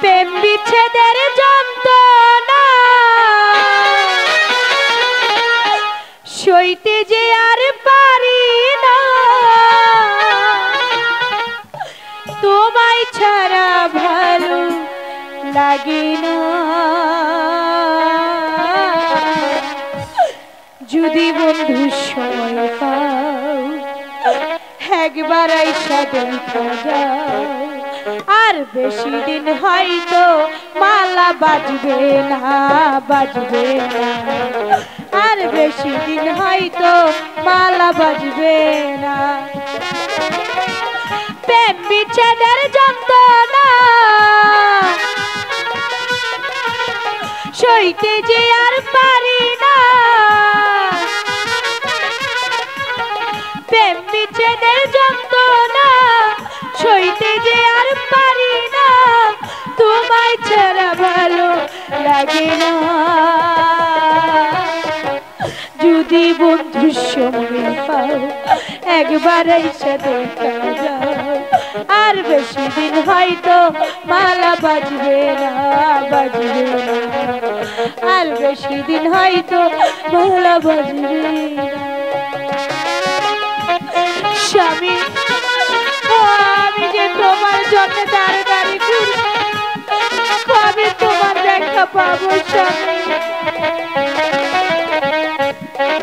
प्रेम विच्छेदेर जंत्रणा সইতে যে আর পারি না তোমায় ছাড়া ভালো লাগে না যদি বন্ধু সময় পাও একবার আইসা দেখা যাও আর বেশি দিন হয়তো মালা বাজবে না বাজবে না আর বেশি দিন হয়তো মালা বাজবে না প্রেম বিচ্ছেদের যন্ত্রণা সইতে যে আর পারি না প্রেম বিচ্ছেদের যন্ত্রণা সইতে যে আর পারি না তোমায় ছাড়া ভালো লাগে না যদি বন্ধুর সময় পাও একবার এসে দেখা যাও আর বেশি দিন হয়তো মালা বাজবে না বাজবে না আর বেশি দিন হয়তো মালা বাজবে না স্বামী তোমার জন্য দাঁড়িয়ে দাঁড়িয়ে ঘুরি কবে তোমার দেখা পাবো স্বামী जब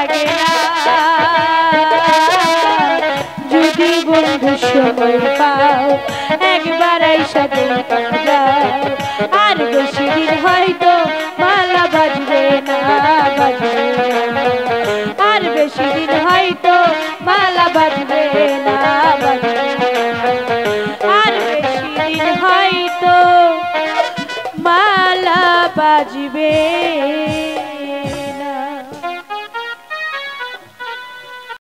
লাগেনা যদি বন্ধু সময় পাও একবার আইসা দেখা যাও আর বেশি দিন হয়তো মালা বাজবে না বাজবে আর বেশি দিন হয়তো মালা বাজবে না বাজবে আর বেশি দিন হয়তো মালা বাজবে।